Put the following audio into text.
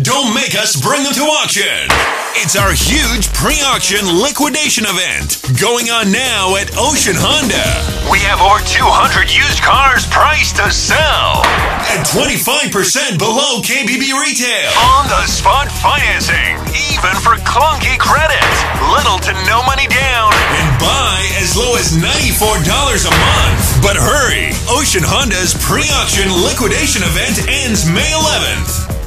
Don't make us bring them to auction. It's our huge pre-auction liquidation event going on now at Ocean Honda. We have over 200 used cars priced to sell at 25% below KBB retail. On the spot financing, even for clunky credit. Little to no money down. And buy as low as $94 a month. But hurry, Ocean Honda's pre-auction liquidation event ends May 11th.